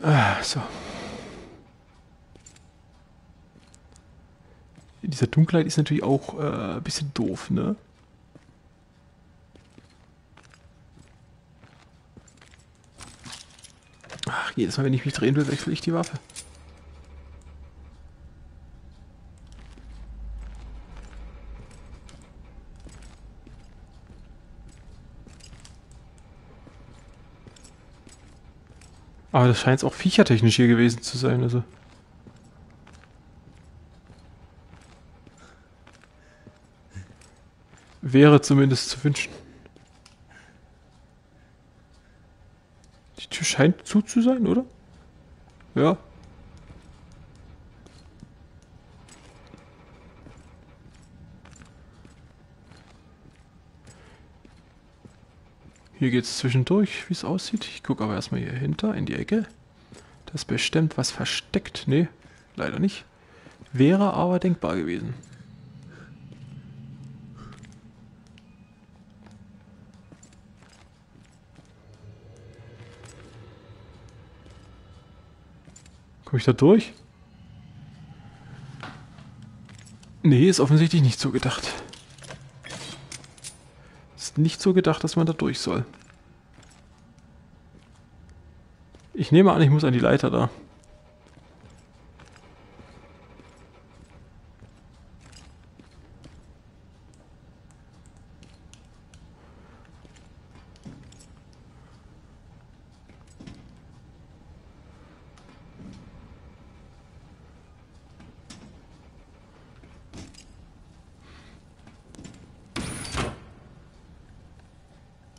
So. In dieser Dunkelheit ist natürlich auch ein bisschen doof, ne? Ach, jedes Mal, wenn ich mich drehen will, wechsle ich die Waffe. Aber das scheint auch viechertechnisch hier gewesen zu sein, also. Wäre zumindest zu wünschen. Die Tür scheint zu sein, oder? Ja. Hier geht's zwischendurch, wie es aussieht. Ich gucke aber erstmal hier hinter, in die Ecke. Da ist bestimmt was versteckt. Nee, leider nicht. Wäre aber denkbar gewesen. Komme ich da durch? Nee, ist offensichtlich nicht so gedacht. Ist nicht so gedacht, dass man da durch soll. Ich nehme an, ich muss an die Leiter da.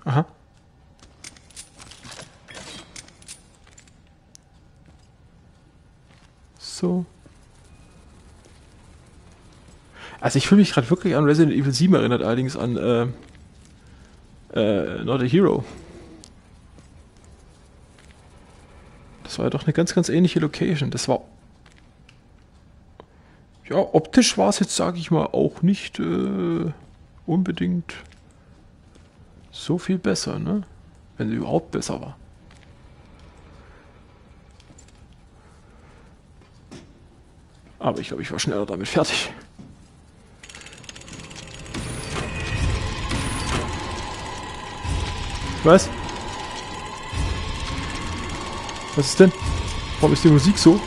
Aha. So. Also ich fühle mich gerade wirklich an Resident Evil 7 erinnert, allerdings an Not a Hero. Das war ja doch eine ganz ähnliche Location. Das war... Ja, optisch war es jetzt, sage ich mal, auch nicht unbedingt... so viel besser, ne? Wenn sie überhaupt besser war. Aber ich glaube, ich war schneller damit fertig. Was? Was ist denn? Warum ist die Musik so?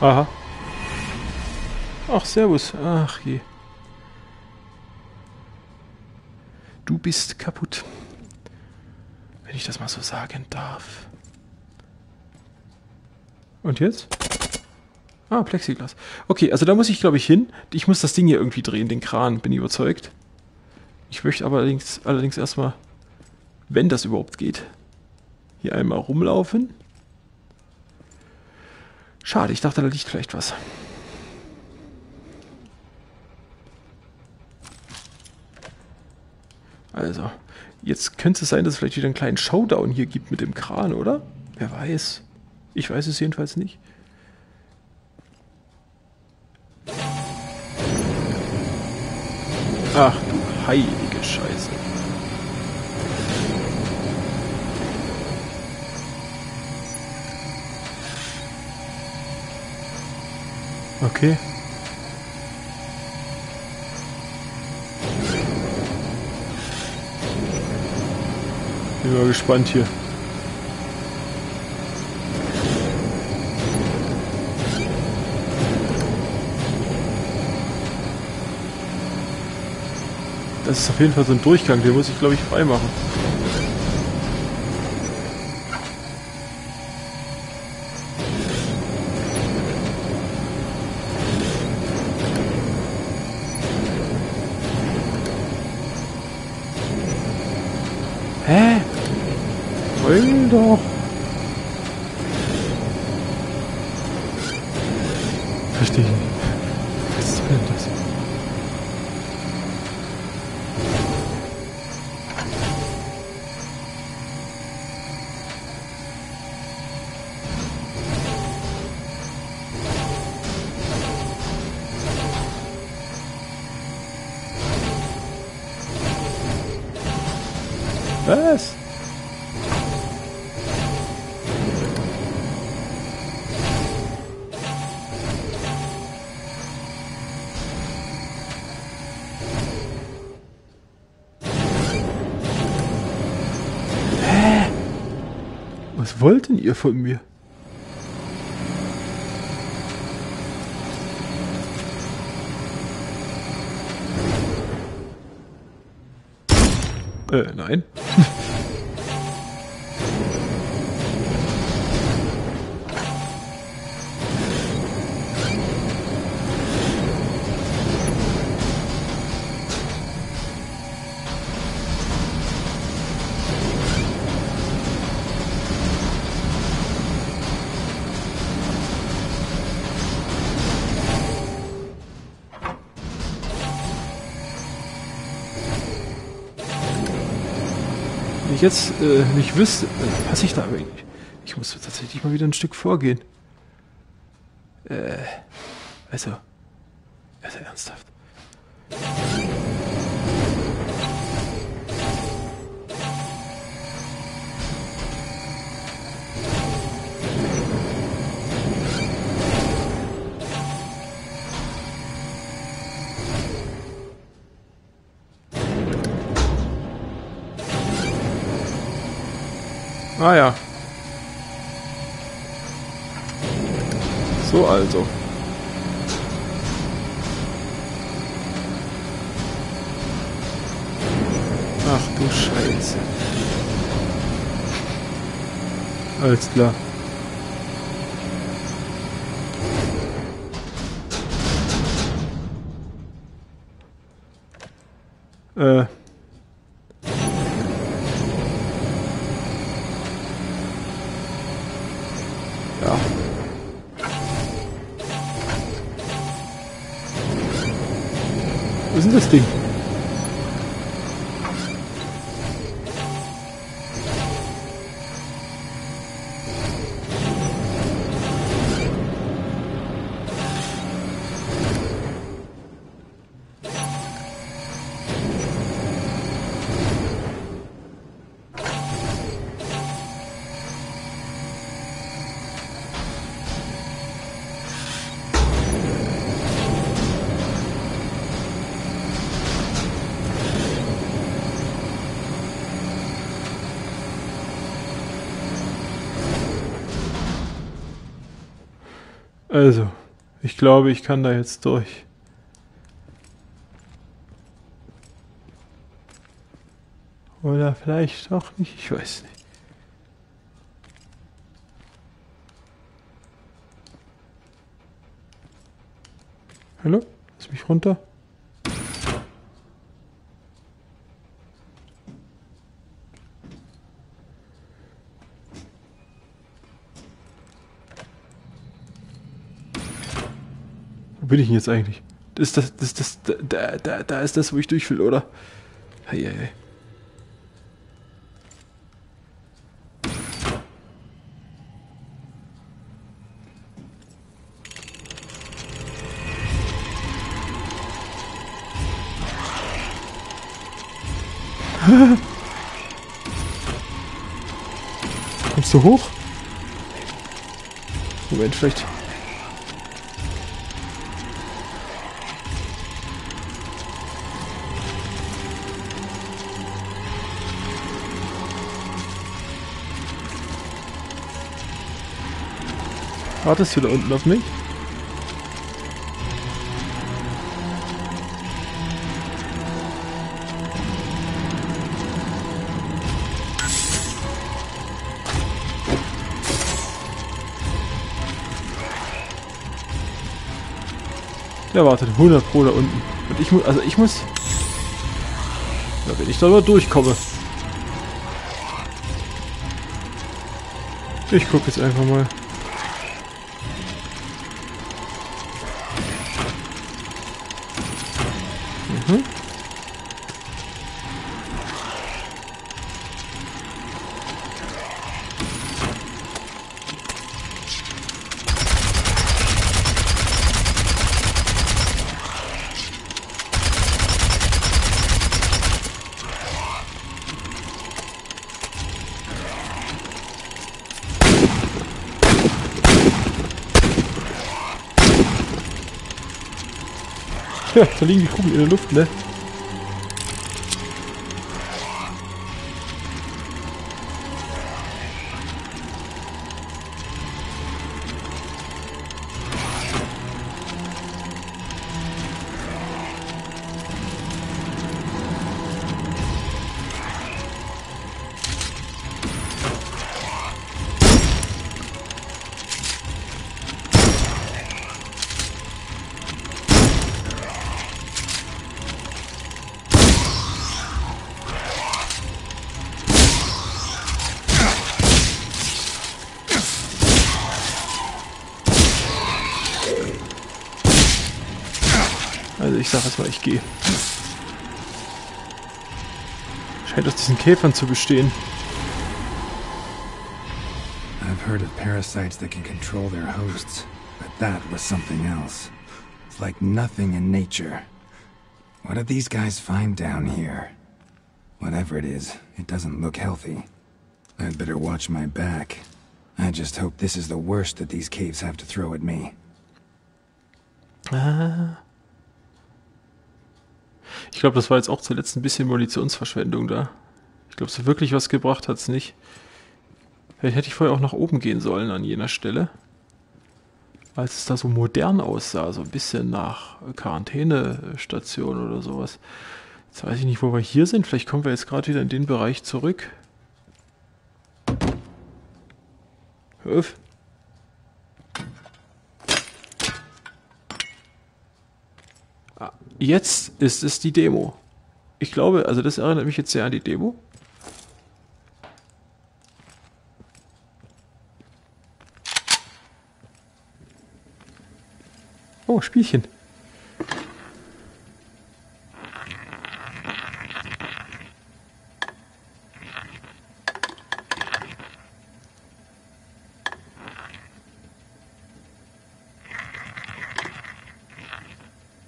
Aha. Ach, servus. Ach je. Du bist kaputt. Wenn ich das mal so sagen darf. Und jetzt? Ah, Plexiglas. Okay, also da muss ich, glaube ich, hin. Ich muss das Ding hier irgendwie drehen, den Kran, bin ich überzeugt. Ich möchte aber allerdings erstmal, wenn das überhaupt geht, hier einmal rumlaufen. Schade, ich dachte, da liegt vielleicht was. Also, jetzt könnte es sein, dass es vielleicht wieder einen kleinen Showdown hier gibt mit dem Kran, oder? Wer weiß. Ich weiß es jedenfalls nicht. Ach du heilige Scheiße. Okay. Bin mal gespannt hier. Das ist auf jeden Fall so ein Durchgang, den muss ich, glaube ich, freimachen. Doch. Verstehe ich nicht. Was soll denn das? Was? Was wollten ihr von mir? Nein. Jetzt nicht wüsste, passe ich da aber nicht. Ich muss tatsächlich mal wieder ein Stück vorgehen. Also ernsthaft. Ah ja. So also. Ach du Scheiße. Alles klar. Was ist denn das Ding? Also, ich glaube, ich kann da jetzt durch. Oder vielleicht auch nicht, ich weiß nicht. Hallo? Lass mich runter. Wo bin ich denn jetzt eigentlich? Da ist das, wo ich durch will, oder? Hey, hey, hey. Kommst du hoch? Moment, vielleicht... Wartest du da unten auf mich? Der wartet 100 Pro da unten. Und ich muss, ja, wenn ich da mal durchkomme. Ich gucke jetzt einfach mal. Da liegen die Kugeln in der Luft, ne? Ich sag erstmal, ich gehe. Scheint aus diesen Käfern zu bestehen. I've heard of parasites that can control their hosts, but that was something else. It's like nothing in nature. What did these guys find down here? Whatever it is, it doesn't look healthy. I'd better watch my back. I just hope this is the worst that these caves have to throw at me. Ich glaube, das war jetzt auch zuletzt ein bisschen Munitionsverschwendung da. Ich glaube, so wirklich was gebracht hat es nicht. Vielleicht hätte ich vorher auch nach oben gehen sollen an jener Stelle. Als es da so modern aussah, so ein bisschen nach Quarantänestation oder sowas. Jetzt weiß ich nicht, wo wir hier sind. Vielleicht kommen wir jetzt gerade wieder in den Bereich zurück. Hör auf. Jetzt ist es die Demo. Ich glaube, also das erinnert mich jetzt sehr an die Demo. Oh, Spielchen.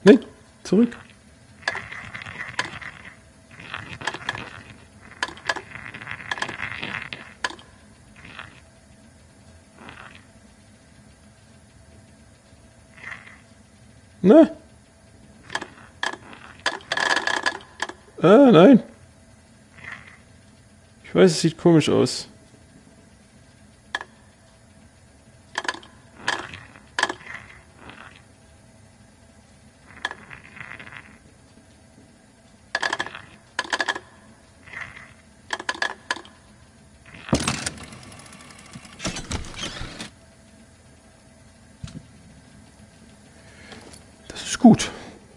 Nein. Zurück. Ne? Ah, nein. Ich weiß, es sieht komisch aus. Gut,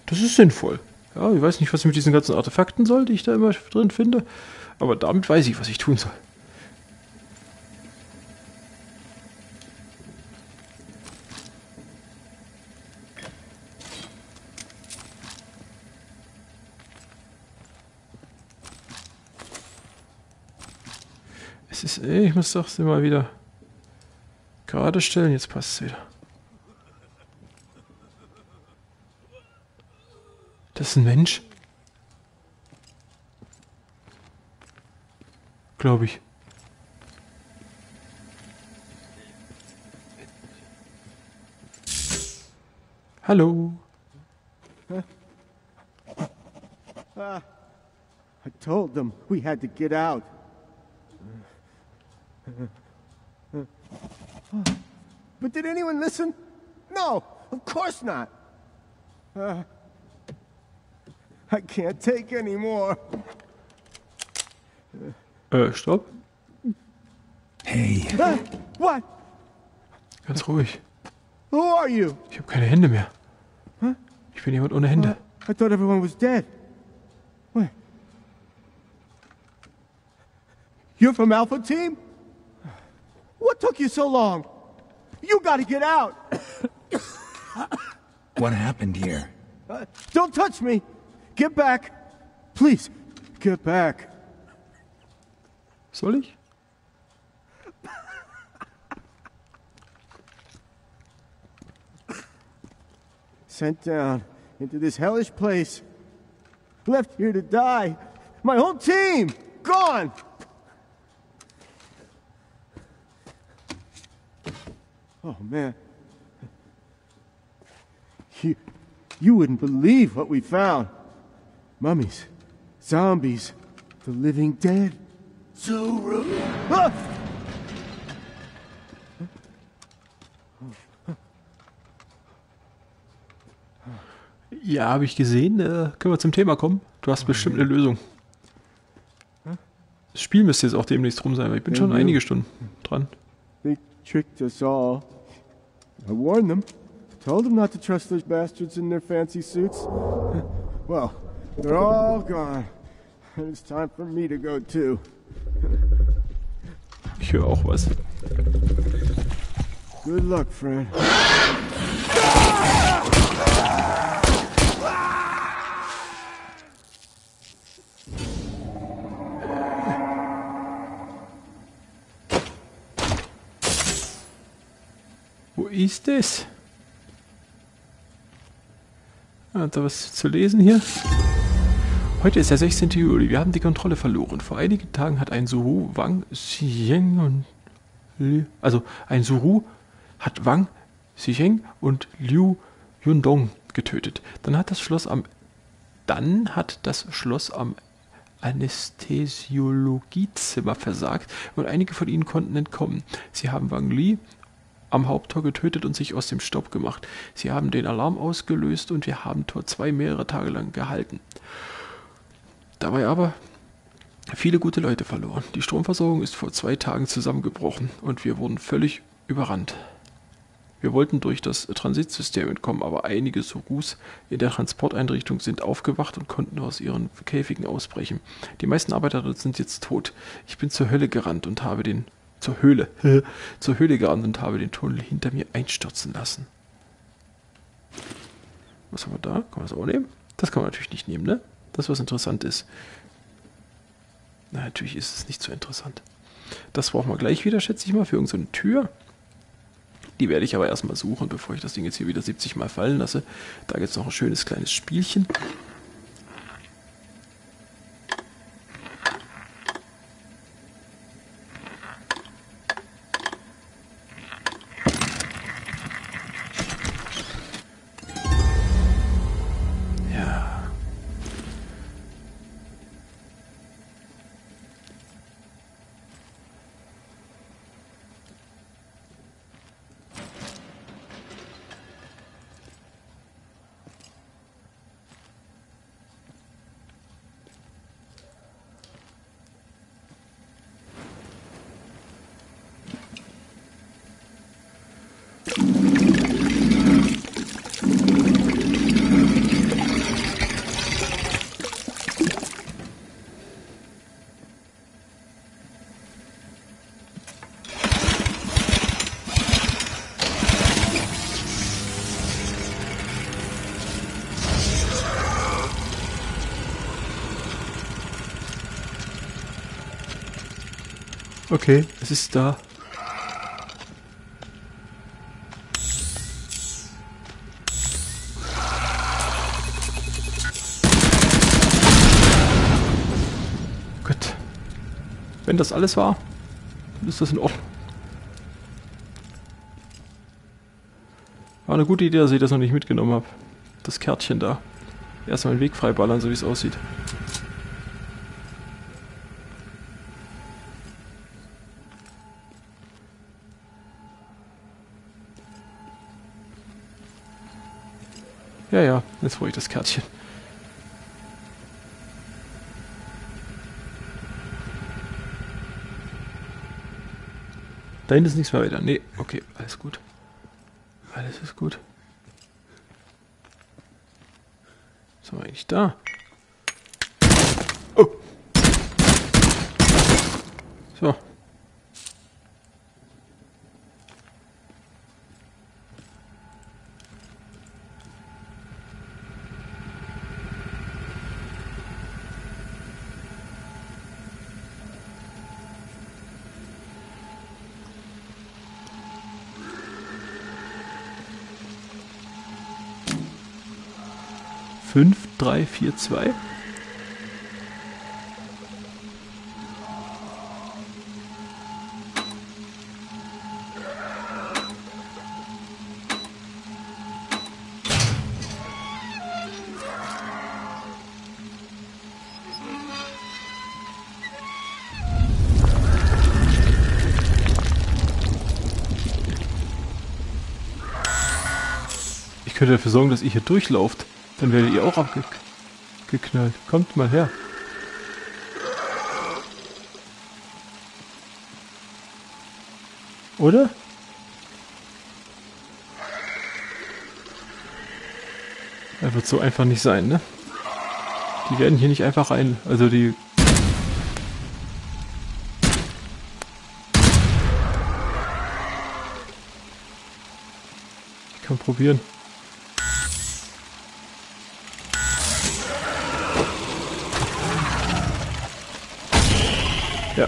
das ist sinnvoll. Ja, ich weiß nicht, was ich mit diesen ganzen Artefakten soll, die ich da immer drin finde, aber damit weiß ich, was ich tun soll. Es ist, ich muss doch immer wieder gerade stellen, jetzt passt es wieder. Das ist ein Mensch. Glaube ich. Hallo. I told them we had to get out. But did anyone listen? No, of course not. I can't take anymore. Stopp. Hey. What? Ganz ruhig. Who are you? Ich habe keine Hände mehr. Ich bin jemand ohne Hände. I thought everyone was dead. Wait. You're from Alpha Team? What took you so long? You gotta get out. What happened here? Don't touch me. Get back! Please, get back! Soll ich? Sent down into this hellish place. Left here to die. My whole team! Gone! Oh, man. You wouldn't believe what we found. Mummies, zombies, the living dead. So rude. Ah! Ja, habe ich gesehen. Können wir zum Thema kommen? Du hast bestimmt eine Lösung. Das Spiel müsste jetzt auch demnächst rum sein, weil ich bin schon einige Stunden dran. They tricked us all. I warned them. Told them not to trust those bastards in their fancy suits. Well, they're all gone. And it's time for me to go too. Ich höre auch was. Good luck, friend. Wo ist es? Hat da was zu lesen hier? Heute ist der 16. Juli. Wir haben die Kontrolle verloren. Vor einigen Tagen hat Wang Sicheng und Liu Yundong getötet. Dann hat das Schloss am Anästhesiologiezimmer versagt und einige von ihnen konnten entkommen. Sie haben Wang Li am Haupttor getötet und sich aus dem Staub gemacht. Sie haben den Alarm ausgelöst und wir haben Tor 2 mehrere Tage lang gehalten. Dabei aber viele gute Leute verloren. Die Stromversorgung ist vor 2 Tagen zusammengebrochen und wir wurden völlig überrannt. Wir wollten durch das Transitsystem entkommen, aber einige Sorus in der Transporteinrichtung sind aufgewacht und konnten aus ihren Käfigen ausbrechen. Die meisten Arbeiter dort sind jetzt tot. Ich bin zur Höhle gerannt und habe den Tunnel hinter mir einstürzen lassen. Was haben wir da? Kann man das auch nehmen? Das kann man natürlich nicht nehmen, ne? Das, was interessant ist. Na, natürlich ist es nicht so interessant. Das brauchen wir gleich wieder, schätze ich mal, für irgendeine Tür. Die werde ich aber erstmal suchen, bevor ich das Ding jetzt hier wieder 70 Mal fallen lasse. Da gibt es noch ein schönes kleines Spielchen. Okay, es ist da. Gut. Wenn das alles war, dann ist das in Ordnung. War eine gute Idee, dass ich das noch nicht mitgenommen habe. Das Kärtchen da. Erstmal den Weg freiballern, so wie es aussieht. Ja, ja, jetzt hole ich das Kärtchen. Da hinten ist nichts mehr weiter. Nee, okay, alles gut. Alles ist gut. Was haben wir eigentlich da? Oh! So. Fünf, drei, vier, zwei. Ich könnte dafür sorgen, dass ihr hier durchlauft. Dann werdet ihr auch abgeknallt. Kommt mal her. Oder? Das wird so einfach nicht sein, ne? Die werden hier nicht einfach rein. Also die... Ich kann probieren. Ja.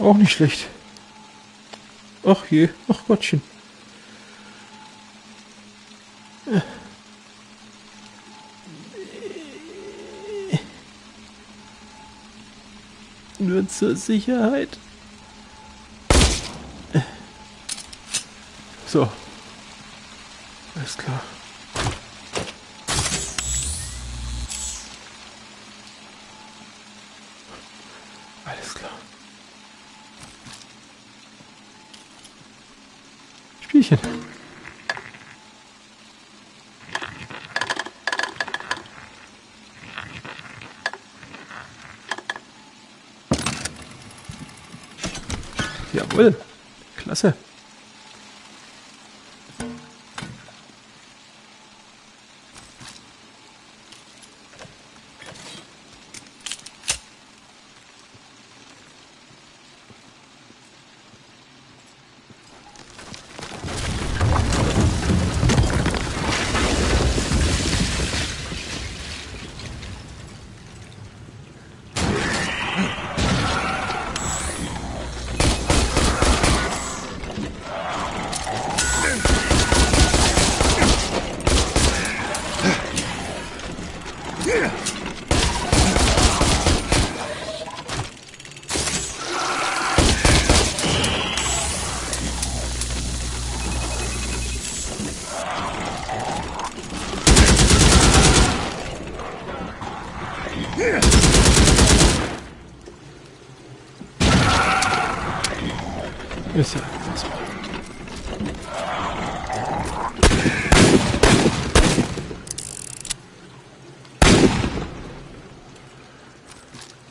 Auch nicht schlecht. Ach je, ach Gottchen. Nur zur Sicherheit. So. Alles klar. Alles klar. Spielchen. Jawohl. Klasse. Ist ja unfassbar.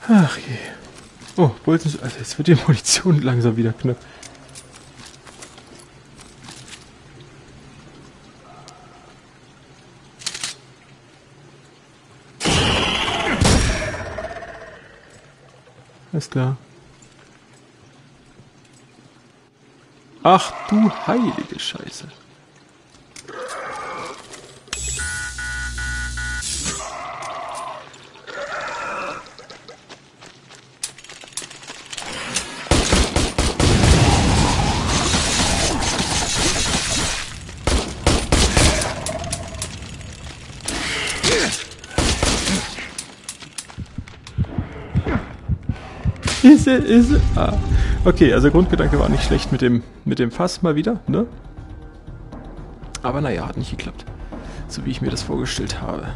Ach je. Oh, wollten Sie... Also jetzt wird die Munition langsam wieder knapp. Alles klar. Ach du heilige Scheiße. Ist es? Ah. Okay, also Grundgedanke war nicht schlecht mit dem Fass mal wieder, ne? Aber naja, hat nicht geklappt. So wie ich mir das vorgestellt habe.